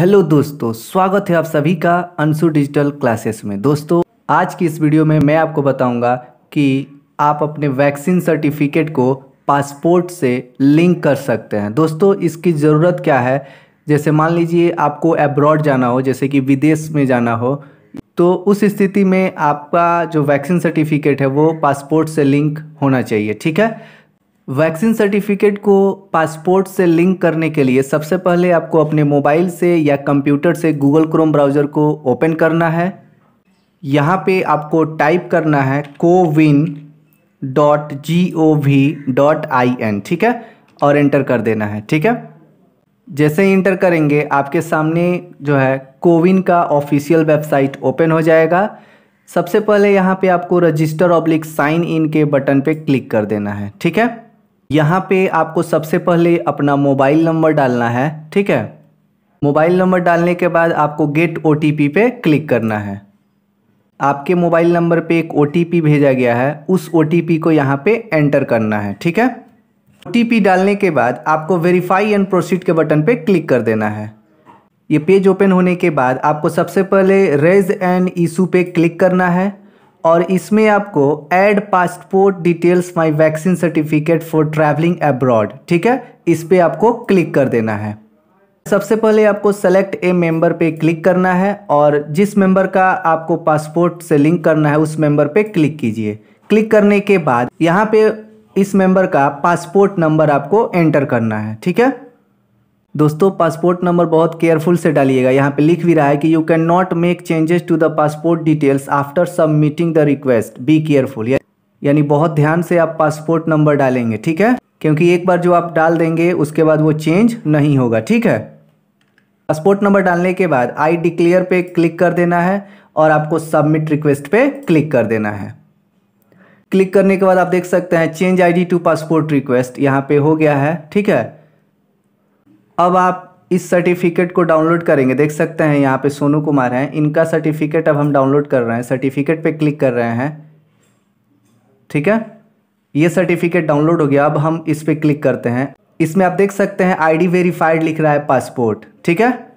Hello दोस्तों, स्वागत है आप सभी का अंशु डिजिटल क्लासेस में। दोस्तों आज की इस वीडियो में मैं आपको बताऊंगा कि आप अपने वैक्सीन सर्टिफिकेट को पासपोर्ट से लिंक कर सकते हैं। दोस्तों इसकी ज़रूरत क्या है, जैसे मान लीजिए आपको एब्रॉड जाना हो, जैसे कि विदेश में जाना हो, तो उस स्थिति में आपका जो वैक्सीन सर्टिफिकेट है वो पासपोर्ट से लिंक होना चाहिए। ठीक है, वैक्सीन सर्टिफिकेट को पासपोर्ट से लिंक करने के लिए सबसे पहले आपको अपने मोबाइल से या कंप्यूटर से गूगल क्रोम ब्राउज़र को ओपन करना है। यहाँ पे आपको टाइप करना है cowin.gov.in, ठीक है, और एंटर कर देना है। ठीक है, जैसे ही इंटर करेंगे आपके सामने जो है कोविन का ऑफिशियल वेबसाइट ओपन हो जाएगा। सबसे पहले यहाँ पे आपको रजिस्टर ऑब्लिक साइन इन के बटन पे क्लिक कर देना है। ठीक है, यहाँ पे आपको सबसे पहले अपना मोबाइल नंबर डालना है। ठीक है, मोबाइल नंबर डालने के बाद आपको गेट ओटीपी पे क्लिक करना है। आपके मोबाइल नंबर पे एक ओटीपी भेजा गया है, उस ओटीपी को यहाँ पे एंटर करना है। ठीक है, ओटीपी डालने के बाद आपको वेरीफाई एंड प्रोसीड के बटन पे क्लिक कर देना है। ये पेज ओपन होने के बाद आपको सबसे पहले रेज एंड इशू पे क्लिक करना है और इसमें आपको add passport details my vaccine certificate for travelling abroad, ठीक है, इस पे आपको क्लिक कर देना है। सबसे पहले आपको सेलेक्ट ए मेंबर पे क्लिक करना है और जिस मेंबर का आपको पासपोर्ट से लिंक करना है उस मेंबर पे क्लिक कीजिए। क्लिक करने के बाद यहाँ पे इस मेंबर का पासपोर्ट नंबर आपको एंटर करना है। ठीक है दोस्तों, पासपोर्ट नंबर बहुत केयरफुल से डालिएगा। यहाँ पे लिख भी रहा है कि you can not make changes to the passport details after submitting the request, be careful, यानी बहुत ध्यान से आप पासपोर्ट नंबर डालेंगे। ठीक है, क्योंकि एक बार जो आप डाल देंगे उसके बाद वो चेंज नहीं होगा। ठीक है, पासपोर्ट नंबर डालने के बाद आई डिक्लेयर पे क्लिक कर देना है और आपको सबमिट रिक्वेस्ट पे क्लिक कर देना है। क्लिक करने के बाद आप देख सकते हैं change I D to passport request यहाँ पे हो गया है। ठीक है, अब आप इस सर्टिफिकेट को डाउनलोड करेंगे। देख सकते हैं यहाँ पे सोनू कुमार हैं, इनका सर्टिफिकेट अब हम डाउनलोड कर रहे हैं। सर्टिफिकेट पे क्लिक कर रहे हैं। ठीक है, ये सर्टिफिकेट डाउनलोड हो गया। अब हम इस पे क्लिक करते हैं। इसमें आप देख सकते हैं आईडी वेरीफाइड लिख रहा है पासपोर्ट। ठीक है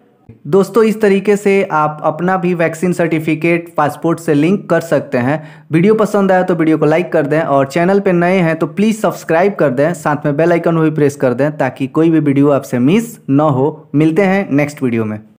दोस्तों, इस तरीके से आप अपना भी वैक्सीन सर्टिफिकेट पासपोर्ट से लिंक कर सकते हैं। वीडियो पसंद आया तो वीडियो को लाइक कर दें और चैनल पर नए हैं तो प्लीज़ सब्सक्राइब कर दें, साथ में बेल आइकन को भी प्रेस कर दें ताकि कोई भी वीडियो आपसे मिस ना हो। मिलते हैं नेक्स्ट वीडियो में।